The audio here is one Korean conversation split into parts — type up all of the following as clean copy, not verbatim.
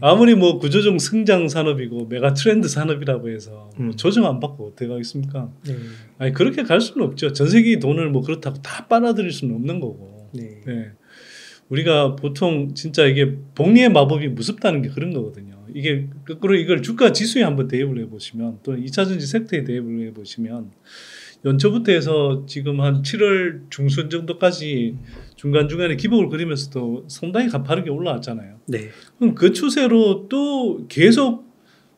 아무리 뭐 구조적 성장 산업이고 메가 트렌드 산업이라고 해서 뭐 조정 안 받고 어떻게 가겠습니까? 네. 아니 그렇게 갈 수는 없죠. 전 세계 돈을 뭐 그렇다고 다 빨아들일 수는 없는 거고. 네. 네. 우리가 보통 진짜 이게 복리의 마법이 무섭다는 게 그런 거거든요. 이게 거꾸로 이걸 주가 지수에 한번 대입을 해보시면 또는 2차전지 섹터에 대입을 해보시면 연초부터 해서 지금 한 7월 중순 정도까지 중간중간에 기복을 그리면서도 상당히 가파르게 올라왔잖아요. 네. 그럼 그 추세로 또 계속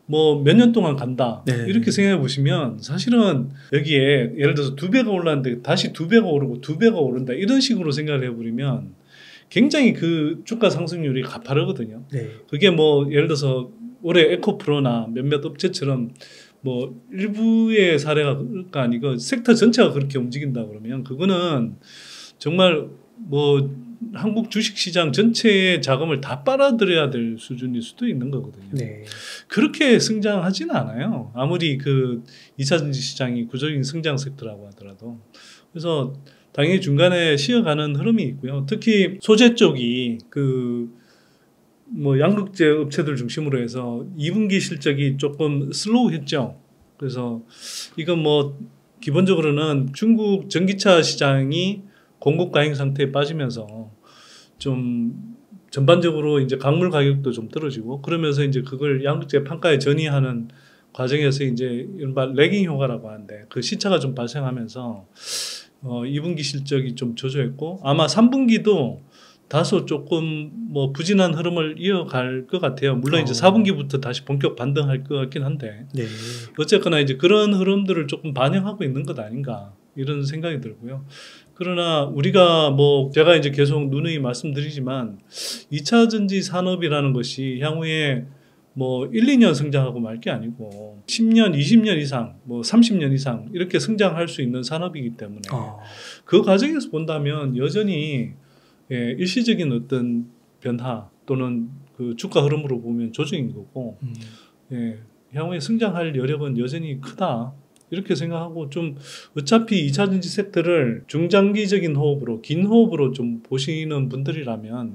뭐 몇 년 동안 간다. 네. 이렇게 생각해 보시면 사실은 여기에 예를 들어서 2배가 올랐는데 다시 2배가 오르고 2배가 오른다. 이런 식으로 생각을 해버리면 굉장히 그 주가 상승률이 가파르거든요. 네. 그게 뭐 예를 들어서 올해 에코프로나 몇몇 업체처럼 뭐 일부의 사례가 아니고 섹터 전체가 그렇게 움직인다 그러면 그거는 정말 뭐 한국 주식시장 전체의 자금을 다 빨아들여야 될 수준일 수도 있는 거거든요. 네. 그렇게 성장하지는 않아요. 아무리 그 2차전지 시장이 구조적인 성장 섹터라고 하더라도. 그래서 당연히 중간에 쉬어가는 흐름이 있고요. 특히 소재 쪽이 그 뭐 양극재 업체들 중심으로 해서 2분기 실적이 조금 슬로우했죠. 그래서 이건 뭐 기본적으로는 중국 전기차 시장이 공급 과잉 상태에 빠지면서 좀 전반적으로 이제 강물 가격도 좀 떨어지고 그러면서 이제 그걸 양극재 판가에 전이하는 과정에서 이제 일반 레깅 효과라고 하는데 그 시차가 좀 발생하면서 2분기 실적이 좀 저조했고 아마 3분기도 다소 조금 뭐 부진한 흐름을 이어갈 것 같아요. 물론 이제 4분기부터 다시 본격 반등할 것 같긴 한데 네. 어쨌거나 이제 그런 흐름들을 조금 반영하고 있는 것 아닌가 이런 생각이 들고요. 그러나 우리가 뭐 제가 이제 계속 누누이 말씀드리지만 2차전지 산업이라는 것이 향후에 뭐 1, 2년 성장하고 말 게 아니고 10년, 20년 이상, 뭐 30년 이상 이렇게 성장할 수 있는 산업이기 때문에 그 과정에서 본다면 여전히 예, 일시적인 어떤 변화 또는 그 주가 흐름으로 보면 조정인 거고 예, 향후에 성장할 여력은 여전히 크다 이렇게 생각하고 좀 어차피 2차전지 섹터를 중장기적인 호흡으로 긴 호흡으로 좀 보시는 분들이라면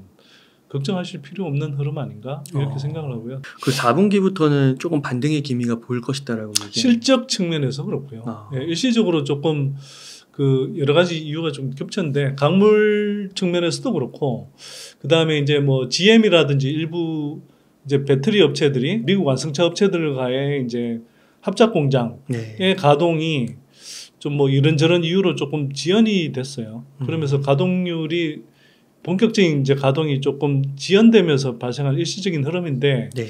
걱정하실 필요 없는 흐름 아닌가 이렇게 생각을 하고요. 그 4분기부터는 조금 반등의 기미가 보일 것이다라고 실적 측면에서 그렇고요. 예, 일시적으로 조금 그 여러 가지 이유가 좀 겹쳤는데 강물 측면에서도 그렇고 그 다음에 이제 뭐 GM이라든지 일부 이제 배터리 업체들이 미국 완성차 업체들과의 이제 합작 공장의 네. 가동이 좀 뭐 이런저런 이유로 조금 지연이 됐어요. 그러면서 가동률이 본격적인 이제 가동이 조금 지연되면서 발생한 일시적인 흐름인데 네.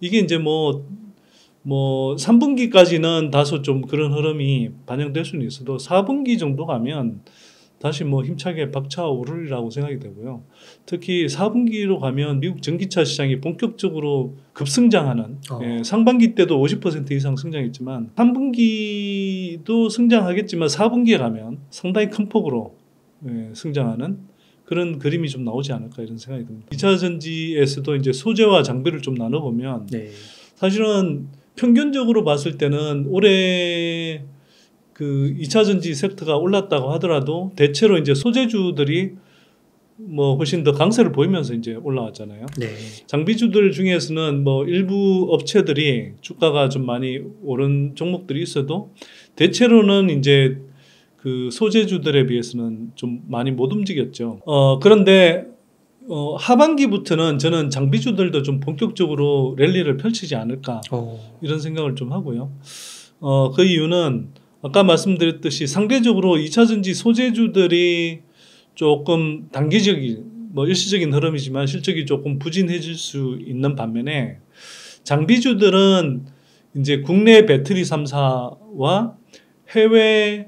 이게 이제 뭐 3분기까지는 다소 좀 그런 흐름이 반영될 수는 있어도 4분기 정도 가면 다시 뭐 힘차게 박차오르리라고 생각이 되고요. 특히 4분기로 가면 미국 전기차 시장이 본격적으로 급성장하는 예, 상반기 때도 50% 이상 성장했지만 3분기도 성장하겠지만 4분기에 가면 상당히 큰 폭으로 예, 성장하는 그런 그림이 좀 나오지 않을까 이런 생각이 듭니다. 2차전지에서도 이제 소재와 장비를 좀 나눠보면 네. 사실은 평균적으로 봤을 때는 올해 그 2차전지 섹터가 올랐다고 하더라도 대체로 이제 소재주들이 뭐 훨씬 더 강세를 보이면서 이제 올라왔잖아요. 네. 장비주들 중에서는 뭐 일부 업체들이 주가가 좀 많이 오른 종목들이 있어도 대체로는 이제 그 소재주들에 비해서는 좀 많이 못 움직였죠. 그런데 하반기부터는 저는 장비주들도 좀 본격적으로 랠리를 펼치지 않을까 이런 생각을 좀 하고요. 그 이유는 아까 말씀드렸듯이 상대적으로 2차전지 소재주들이 조금 단기적인 뭐 일시적인 흐름이지만 실적이 조금 부진해질 수 있는 반면에 장비주들은 이제 국내 배터리 3사와 해외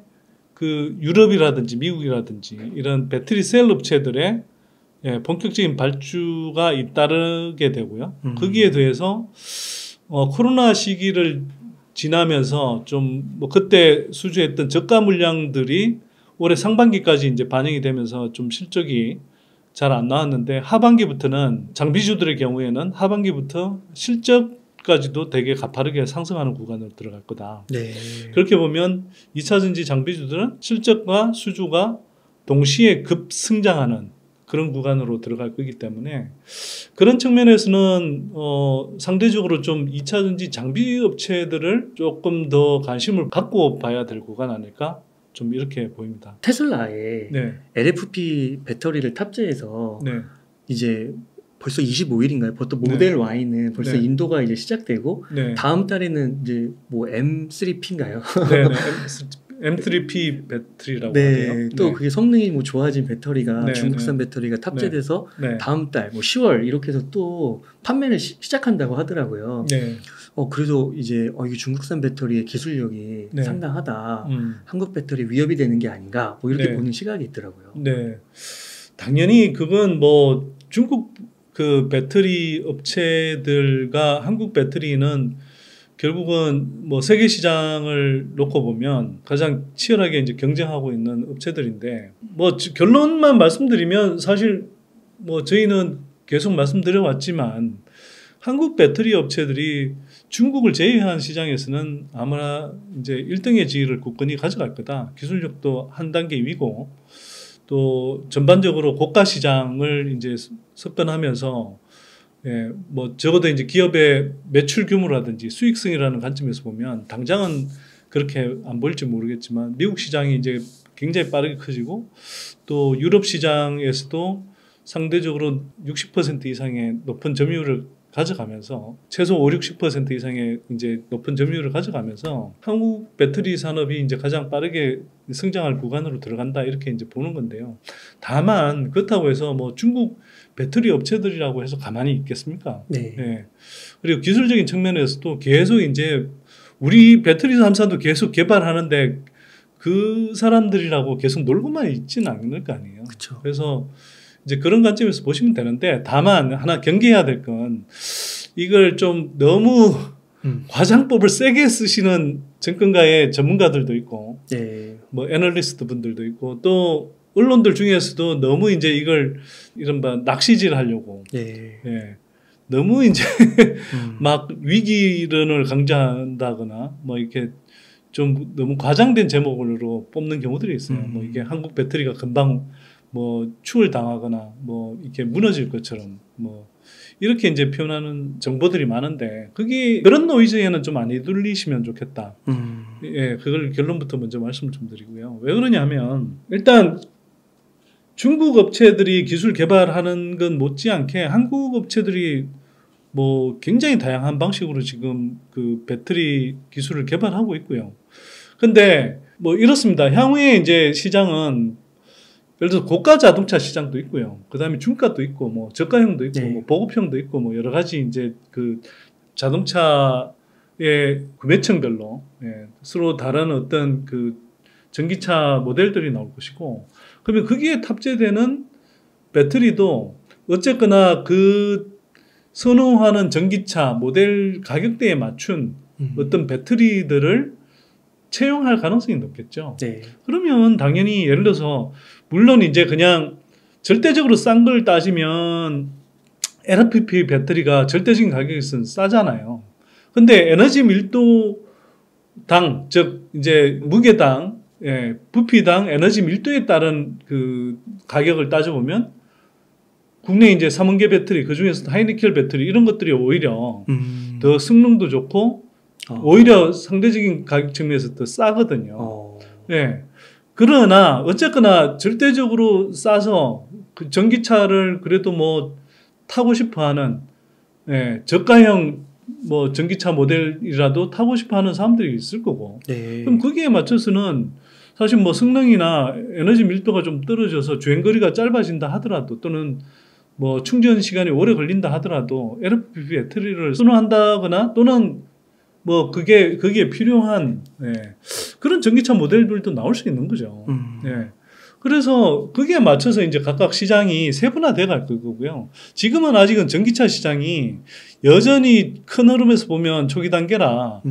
그 유럽이라든지 미국이라든지 이런 배터리 셀 업체들의 예, 본격적인 발주가 잇따르게 되고요. 거기에 대해서 코로나 시기를 지나면서 좀 뭐 그때 수주했던 저가 물량들이 올해 상반기까지 이제 반영이 되면서 좀 실적이 잘 안 나왔는데 하반기부터는 장비주들의 경우에는 하반기부터 실적까지도 되게 가파르게 상승하는 구간으로 들어갈 거다. 네. 그렇게 보면 2차전지 장비주들은 실적과 수주가 동시에 급성장하는 그런 구간으로 들어갈 거기 때문에 그런 측면에서는 상대적으로 좀 2차전지 장비 업체들을 조금 더 관심을 갖고 봐야 될 구간 아닐까? 좀 이렇게 보입니다. 테슬라에 네. LFP 배터리를 탑재해서 네. 이제 벌써 25일인가요? 벌써 모델 네. Y는 벌써 네. 인도가 이제 시작되고 네. 다음 달에는 이제 뭐 M3P인가요? 네, 네. M3P 배터리라고 네, 하네요. 또 네. 그게 성능이 뭐 좋아진 배터리가 네, 중국산 네. 배터리가 탑재돼서 네. 다음 달 뭐 10월 이렇게 해서 또 판매를 시작한다고 하더라고요. 네. 그래서 이제 이게 중국산 배터리의 기술력이 네. 상당하다. 한국 배터리 위협이 되는 게 아닌가. 뭐 이렇게 네. 보는 시각이 있더라고요. 네. 당연히 그건 뭐 중국 그 배터리 업체들과 한국 배터리는 결국은 뭐 세계 시장을 놓고 보면 가장 치열하게 이제 경쟁하고 있는 업체들인데 뭐 결론만 말씀드리면 사실 뭐 저희는 계속 말씀드려왔지만 한국 배터리 업체들이 중국을 제외한 시장에서는 아마 이제 1등의 지위를 굳건히 가져갈 거다. 기술력도 한 단계 위고 또 전반적으로 고가 시장을 이제 석권하면서 예, 뭐, 적어도 이제 기업의 매출 규모라든지 수익성이라는 관점에서 보면, 당장은 그렇게 안 보일지 모르겠지만, 미국 시장이 이제 굉장히 빠르게 커지고, 또 유럽 시장에서도 상대적으로 60% 이상의 높은 점유율을 가져가면서, 최소 50~60% 이상의 이제 높은 점유율을 가져가면서, 한국 배터리 산업이 이제 가장 빠르게 성장할 구간으로 들어간다, 이렇게 이제 보는 건데요. 다만, 그렇다고 해서 뭐 중국, 배터리 업체들이라고 해서 가만히 있겠습니까? 네. 네. 그리고 기술적인 측면에서도 계속 이제 우리 배터리 삼사도 계속 개발하는데 그 사람들이라고 계속 놀고만 있지는 않을 거 아니에요. 그쵸. 그래서 이제 그런 관점에서 보시면 되는데 다만 하나 경계해야 될 건 이걸 좀 너무 과장법을 세게 쓰시는 증권가의 전문가들도 있고 네. 뭐 애널리스트 분들도 있고 또 언론들 중에서도 너무 이제 이걸 이른바 낚시질 하려고 예. 예. 너무 이제 막 위기론을 강조한다거나 뭐 이렇게 좀 너무 과장된 제목으로 뽑는 경우들이 있어요. 뭐 이게 한국 배터리가 금방 뭐 추월 당하거나 뭐 이렇게 무너질 것처럼 뭐 이렇게 이제 표현하는 정보들이 많은데 그게 그런 노이즈에는 좀 안 휘둘리시면 좋겠다. 예, 그걸 결론부터 먼저 말씀 좀 드리고요. 왜 그러냐면 일단 중국 업체들이 기술 개발하는 건 못지않게 한국 업체들이 뭐 굉장히 다양한 방식으로 지금 그 배터리 기술을 개발하고 있고요. 근데 뭐 이렇습니다. 향후에 이제 시장은 예를 들어서 고가 자동차 시장도 있고요. 그 다음에 중가도 있고 뭐 저가형도 있고 네. 뭐 보급형도 있고 뭐 여러 가지 이제 그 자동차의 구매층별로 예, 서로 다른 어떤 그 전기차 모델들이 나올 것이고 그러면 거기에 탑재되는 배터리도 어쨌거나 그 선호하는 전기차 모델 가격대에 맞춘 어떤 배터리들을 채용할 가능성이 높겠죠. 네. 그러면 당연히 예를 들어서 물론 이제 그냥 절대적으로 싼 걸 따지면 LFP 배터리가 절대적인 가격에서는 싸잖아요. 근데 에너지 밀도당 즉 이제 무게당 예, 부피당 에너지 밀도에 따른 그 가격을 따져보면 국내 이제 삼원계 배터리 그 중에서도 하이니켈 배터리 이런 것들이 오히려 더 성능도 좋고 오히려 상대적인 가격 측면에서 더 싸거든요. 예. 그러나 어쨌거나 절대적으로 싸서 그 전기차를 그래도 뭐 타고 싶어하는 예, 저가형 뭐 전기차 모델이라도 타고 싶어하는 사람들이 있을 거고 네. 그럼 거기에 맞춰서는 사실 뭐 성능이나 에너지 밀도가 좀 떨어져서 주행거리가 짧아진다 하더라도 또는 뭐 충전 시간이 오래 걸린다 하더라도 LFP 배터리를 선호한다거나 또는 뭐 그게 필요한 예, 그런 전기차 모델들도 나올 수 있는 거죠. 예. 그래서 그게 맞춰서 이제 각각 시장이 세분화돼 갈 거고요. 지금은 아직은 전기차 시장이 여전히 큰 흐름에서 보면 초기 단계라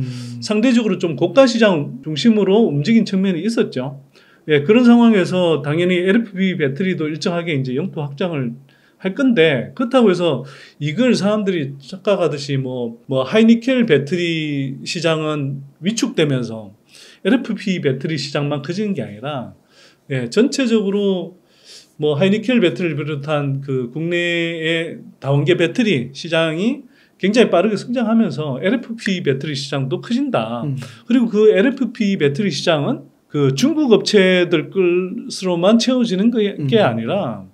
상대적으로 좀 고가 시장 중심으로 움직인 측면이 있었죠. 예, 그런 상황에서 당연히 LFP 배터리도 일정하게 이제 영토 확장을 할 건데 그렇다고 해서 이걸 사람들이 착각하듯이 뭐 하이니켈 배터리 시장은 위축되면서 LFP 배터리 시장만 커지는 게 아니라 예, 전체적으로 뭐 하이니켈 배터리를 비롯한 그 국내의 다원계 배터리 시장이 굉장히 빠르게 성장하면서 LFP 배터리 시장도 커진다. 그리고 그 LFP 배터리 시장은 그 중국 업체들 것으로만 채워지는 게 아니라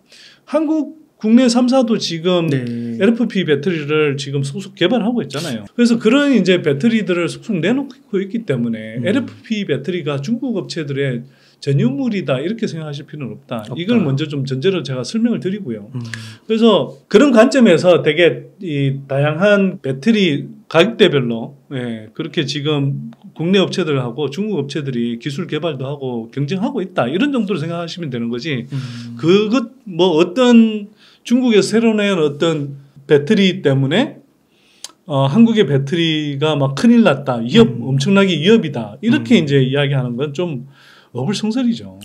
한국 국내 3사도 지금 네. LFP 배터리를 지금 속속 개발하고 있잖아요. 그래서 그런 이제 배터리들을 속속 내놓고 있기 때문에 LFP 배터리가 중국 업체들의 전유물이다 이렇게 생각하실 필요는 없다. 이걸 먼저 좀 전제로 제가 설명을 드리고요. 그래서 그런 관점에서 되게 이 다양한 배터리 가격대별로 예, 그렇게 지금 국내 업체들하고 중국 업체들이 기술 개발도 하고 경쟁하고 있다 이런 정도로 생각하시면 되는 거지. 그것 뭐 어떤 중국에서 새로 낸 어떤 배터리 때문에 한국의 배터리가 막 큰일 났다, 위협 엄청나게 위협이다 이렇게 이제 이야기하는 건 좀 어불성설이죠.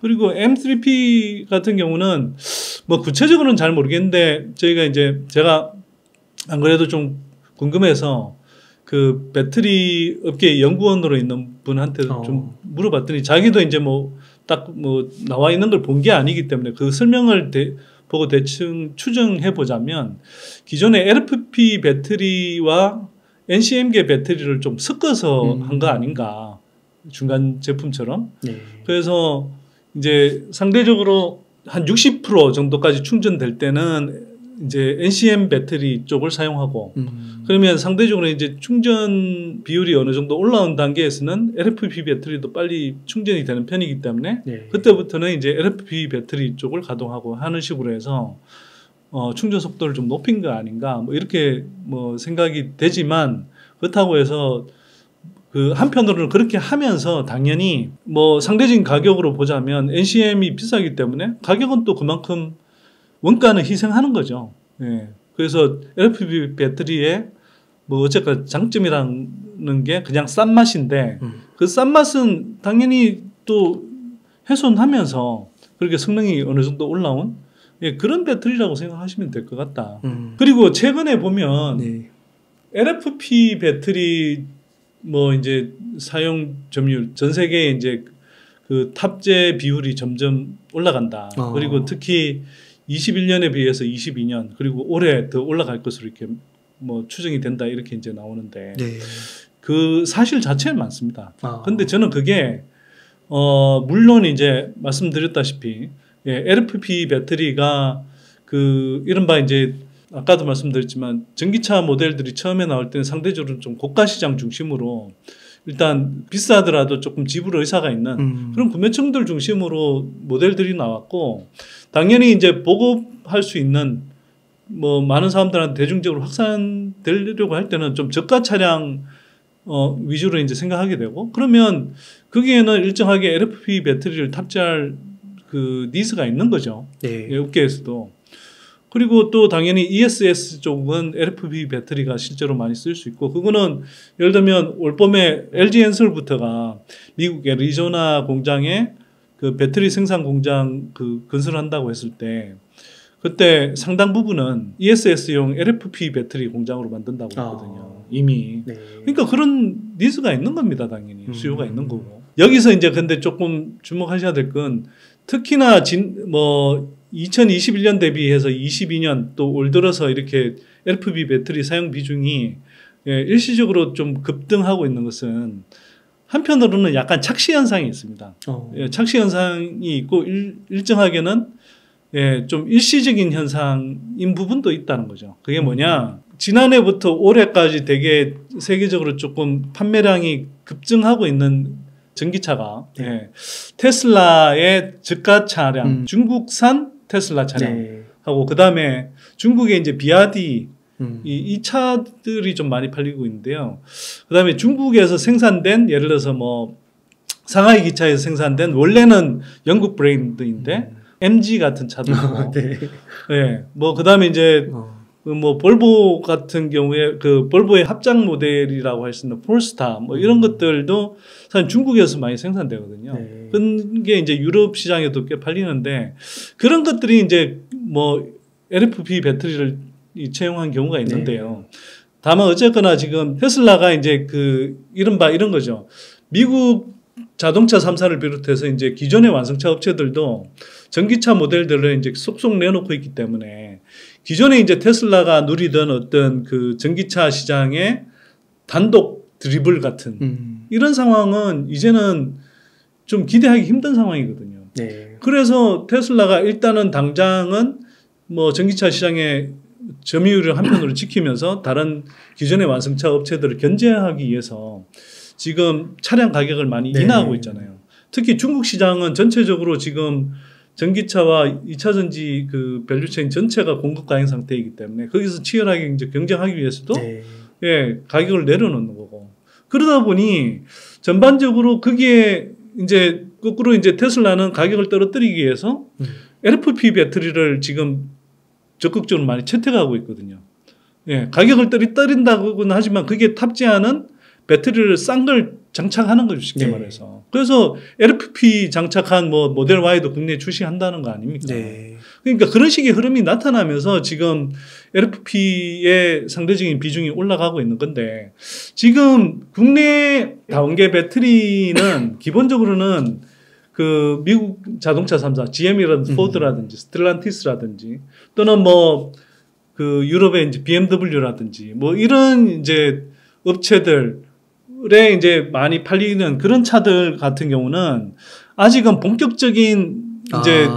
그리고 M3P 같은 경우는 뭐 구체적으로는 잘 모르겠는데 저희가 이제 제가 안 그래도 좀 궁금해서 그 배터리 업계 연구원으로 있는 분한테 좀 물어봤더니 자기도 이제 뭐 딱 뭐 나와 있는 걸 본 게 아니기 때문에 그 설명을 보고 대충 추정해 보자면 기존의 LFP 배터리와 NCM계 배터리를 좀 섞어서 한 거 아닌가. 중간 제품처럼. 네. 그래서 이제 상대적으로 한 60% 정도까지 충전될 때는 이제 NCM 배터리 쪽을 사용하고 그러면 상대적으로 이제 충전 비율이 어느 정도 올라온 단계에서는 LFP 배터리도 빨리 충전이 되는 편이기 때문에 네. 그때부터는 이제 LFP 배터리 쪽을 가동하고 하는 식으로 해서 충전 속도를 좀 높인 거 아닌가 뭐 이렇게 뭐 생각이 되지만 그렇다고 해서 그 한편으로는 그렇게 하면서 당연히 뭐 상대적인 가격으로 보자면 NCM이 비싸기 때문에 가격은 또 그만큼 원가는 희생하는 거죠. 예. 그래서 LFP 배터리의 뭐 어쨌든 장점이라는 게 그냥 싼 맛인데 그 싼 맛은 당연히 또 훼손하면서 그렇게 성능이 어느 정도 올라온 예, 그런 배터리라고 생각하시면 될 것 같다. 그리고 최근에 보면 네. LFP 배터리 뭐 이제 사용 점유율 전 세계에 이제 그 탑재 비율이 점점 올라간다. 그리고 특히 21년에 비해서 22년 그리고 올해 더 올라갈 것으로 이렇게 뭐 추정이 된다 이렇게 이제 나오는데 네. 그 사실 자체는 많습니다. 근데 저는 그게 물론 이제 말씀드렸다시피 예, LFP 배터리가 그 이른바 이제 아까도 말씀드렸지만 전기차 모델들이 처음에 나올 때는 상대적으로 좀 고가 시장 중심으로 일단 비싸더라도 조금 지불 의사가 있는 그런 구매층들 중심으로 모델들이 나왔고 당연히 이제 보급할 수 있는 뭐 많은 사람들한테 대중적으로 확산되려고 할 때는 좀 저가 차량 위주로 이제 생각하게 되고 그러면 거기에는 일정하게 LFP 배터리를 탑재할 그 니즈가 있는 거죠. 네. 예, 업계에서도. 그리고 또 당연히 ESS 쪽은 LFP 배터리가 실제로 많이 쓸 수 있고 그거는 예를 들면 올 봄에 LG 엔솔부터가 미국 애리조나 공장에 그 배터리 생산 공장 그 건설한다고 했을 때 그때 상당 부분은 ESS용 LFP 배터리 공장으로 만든다고 했거든요. 이미. 네. 그러니까 그런 니즈가 있는 겁니다. 당연히. 수요가 있는 거고. 여기서 이제 근데 조금 주목하셔야 될 건 특히나 2021년 대비해서 22년 또 올 들어서 이렇게 LFP 배터리 사용 비중이 예, 일시적으로 좀 급등하고 있는 것은 한편으로는 약간 착시 현상이 있습니다. 예, 착시 현상이 있고 일정하게는 예, 좀 일시적인 현상인 부분도 있다는 거죠. 그게 뭐냐? 지난해부터 올해까지 되게 세계적으로 조금 판매량이 급증하고 있는 전기차가 네. 예, 테슬라의 저가 차량, 중국산 테슬라 차량하고 네. 그다음에 중국의 이제 BYD 이 차들이 좀 많이 팔리고 있는데요. 그다음에 중국에서 생산된 예를 들어서 뭐 상하이 기차에서 생산된 원래는 영국 브랜드인데 MG 같은 차도 있고, 네. 예, 뭐 그다음에 이제 뭐 볼보 같은 경우에 그 볼보의 합작 모델이라고 할 수 있는 폴스타 뭐 이런 것들도 사실 중국에서 많이 생산되거든요. 네. 그런 게 이제 유럽 시장에도 꽤 팔리는데 그런 것들이 이제 뭐 LFP 배터리를 채용한 경우가 있는데요. 네. 다만 어쨌거나 지금 테슬라가 이제 그 이른바 이런 거죠. 미국 자동차 3사를 비롯해서 이제 기존의 완성차 업체들도 전기차 모델들을 이제 쏙쏙 내놓고 있기 때문에 기존에 이제 테슬라가 누리던 어떤 그 전기차 시장의 단독 드리블 같은 이런 상황은 이제는 좀 기대하기 힘든 상황이거든요. 네. 그래서 테슬라가 일단은 당장은 뭐 전기차 시장의 점유율을 한편으로 지키면서 다른 기존의 완성차 업체들을 견제하기 위해서 지금 차량 가격을 많이 인하하고 있잖아요. 특히 중국 시장은 전체적으로 지금 전기차와 2차전지 그 밸류체인 전체가 공급 과잉 상태이기 때문에 거기서 치열하게 이제 경쟁하기 위해서도 예, 가격을 내려놓는 거고. 그러다 보니 전반적으로 거기에 이제 거꾸로 이제 테슬라는 가격을 떨어뜨리기 위해서 LFP 배터리를 지금 적극적으로 많이 채택하고 있거든요. 예, 가격을 떨어뜨린다고는 하지만 그게 탑재하는 배터리를 싼 걸 장착하는 거죠, 쉽게 말해서. 그래서 LFP 장착한 뭐 모델 Y도 국내에 출시한다는 거 아닙니까? 네. 그러니까 그런 식의 흐름이 나타나면서 지금 LFP의 상대적인 비중이 올라가고 있는 건데, 지금 국내 다원계 배터리는 기본적으로는 그 미국 자동차 3사 GM이라든지 포드라든지 스텔란티스라든지 또는 뭐 그 유럽의 이제 BMW라든지 뭐 이런 이제 업체들에 이제 많이 팔리는 그런 차들 같은 경우는 아직은 본격적인 이제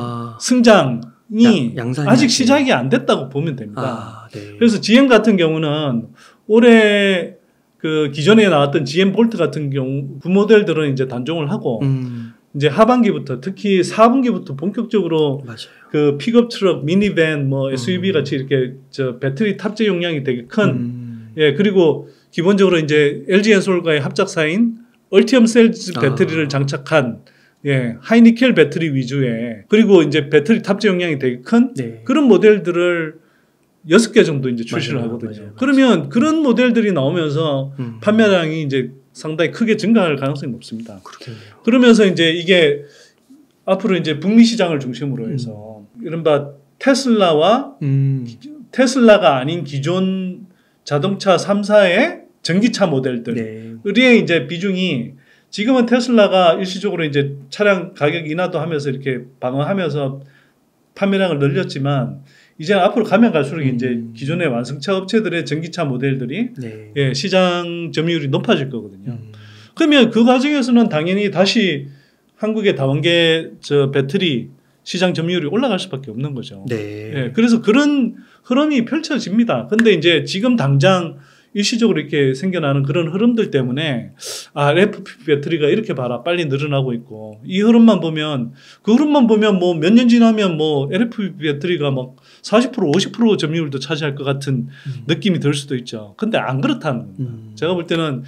승장이 아직 시작이 안 됐다고 보면 됩니다. 그래서 GM 같은 경우는 올해 그 기존에 나왔던 GM 볼트 같은 경우 그 모델들은 이제 단종을 하고 이제 하반기부터 특히 4분기부터 본격적으로 그 픽업 트럭, 미니밴, 뭐 SUV 같이 이렇게 저 배터리 탑재 용량이 되게 큰 예, 그리고 기본적으로 이제 LG 엔솔과의 합작사인 얼티엄 셀즈 배터리를 장착한 예, 하이니켈 배터리 위주의 그리고 이제 배터리 탑재 용량이 되게 큰 그런 모델들을 6개 정도 이제 출시를 하거든요. 그러면 그런 모델들이 나오면서 판매량이 이제 상당히 크게 증가할 가능성이 높습니다. 그렇겠네요. 그러면서 이제 이게 앞으로 이제 북미 시장을 중심으로 해서 이른바 테슬라와 테슬라가 아닌 기존 자동차 3사의 전기차 모델들의 이제 비중이 지금은 테슬라가 일시적으로 이제 차량 가격 인하도 하면서 이렇게 방어하면서 판매량을 늘렸지만 이제 앞으로 가면 갈수록 이제 기존의 완성차 업체들의 전기차 모델들이 예, 시장 점유율이 높아질 거거든요. 그러면 그 과정에서는 당연히 다시 한국의 다원계 저 배터리 시장 점유율이 올라갈 수밖에 없는 거죠. 예, 그래서 그런 흐름이 펼쳐집니다. 근데 이제 지금 당장 일시적으로 이렇게 생겨나는 그런 흐름들 때문에 아, LFP 배터리가 이렇게 봐라 빨리 늘어나고 있고 이 흐름만 보면 그 흐름만 보면 뭐 몇 년 지나면 뭐 LFP 배터리가 막 40% 50% 점유율도 차지할 것 같은 느낌이 들 수도 있죠. 근데 안 그렇다는 겁니다. 제가 볼 때는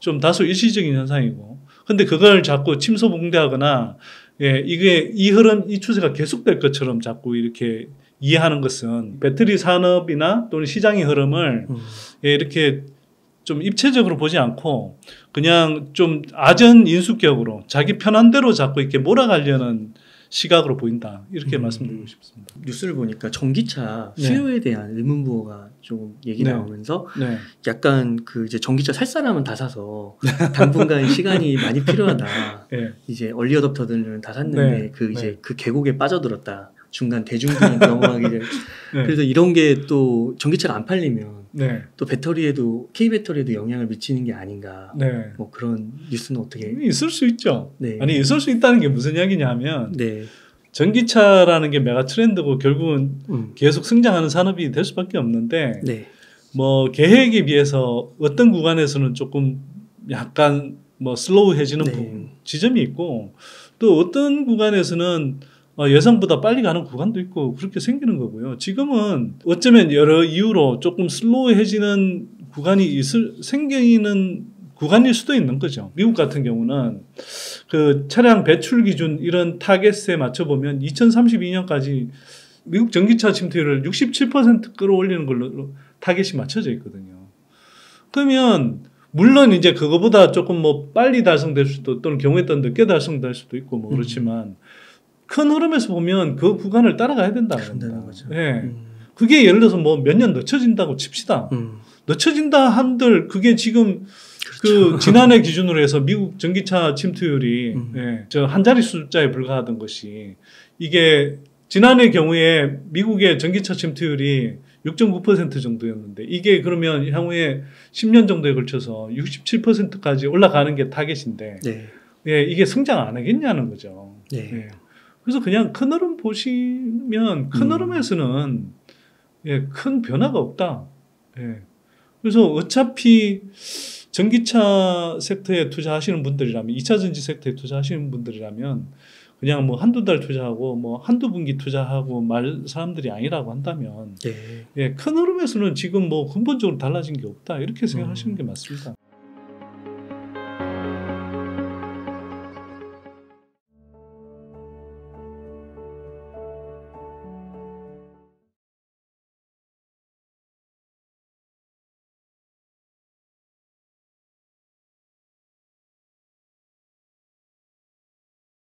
좀 다소 일시적인 현상이고 근데 그걸 자꾸 침소봉대하거나 예, 이게 이 흐름 이 추세가 계속될 것처럼 자꾸 이렇게 이해하는 것은 배터리 산업이나 또는 시장의 흐름을 예, 이렇게 좀 입체적으로 보지 않고 그냥 좀 아전인수격으로 자기 편한 대로 자꾸 이렇게 몰아가려는 시각으로 보인다 이렇게 말씀드리고 싶습니다. 뉴스를 보니까 전기차 수요에 대한 의문부호가 좀 얘기 나오면서 약간 그 이제 전기차 살 사람은 다 사서 당분간 시간이 많이 필요하다. 이제 얼리어답터들은 다 샀는데 그 이제 그 계곡에 빠져들었다. 중간 대중들이 넘어가기를 그래서 이런 게 또 전기차가 안 팔리면 또 배터리에도 K 배터리에도 영향을 미치는 게 아닌가 뭐 그런 뉴스는 어떻게 있을 수 있죠. 아니 있을 수 있다는 게 무슨 이야기냐면 전기차라는 게 메가 트렌드고 결국은 계속 성장하는 산업이 될 수밖에 없는데 뭐 계획에 비해서 어떤 구간에서는 조금 약간 뭐 슬로우해지는 부분, 지점이 있고 또 어떤 구간에서는 예상보다 빨리 가는 구간도 있고 그렇게 생기는 거고요. 지금은 어쩌면 여러 이유로 조금 슬로우해지는 구간이 생기는 구간일 수도 있는 거죠. 미국 같은 경우는 그 차량 배출 기준 이런 타겟에 맞춰보면 2032년까지 미국 전기차 침투율을 67% 끌어올리는 걸로 타겟이 맞춰져 있거든요. 그러면 물론 이제 그거보다 조금 뭐 빨리 달성될 수도 또는 경우에 따라 늦게 달성될 수도 있고 뭐 그렇지만 큰 흐름에서 보면 그 구간을 따라가야 된다는 거죠. 예. 그게 예를 들어서 뭐 몇 년 늦춰진다고 칩시다. 늦춰진다 한들 그게 지금 그 지난해 기준으로 해서 미국 전기차 침투율이 예, 저 한 자리 숫자에 불과하던 것이 이게 지난해 경우에 미국의 전기차 침투율이 6.9% 정도였는데 이게 그러면 향후에 10년 정도에 걸쳐서 67%까지 올라가는 게 타겟인데 네. 예, 이게 성장 안 하겠냐는 거죠. 네. 예. 그래서 그냥 큰 흐름 보시면 큰 흐름에서는 예, 큰 변화가 없다. 예. 그래서 어차피 전기차 섹터에 투자하시는 분들이라면 2차 전지 섹터에 투자하시는 분들이라면 그냥 뭐 한두 달 투자하고 뭐 한두 분기 투자하고 말 사람들이 아니라고 한다면 예. 예, 큰 흐름에서는 지금 뭐 근본적으로 달라진 게 없다 이렇게 생각하시는 게 맞습니다.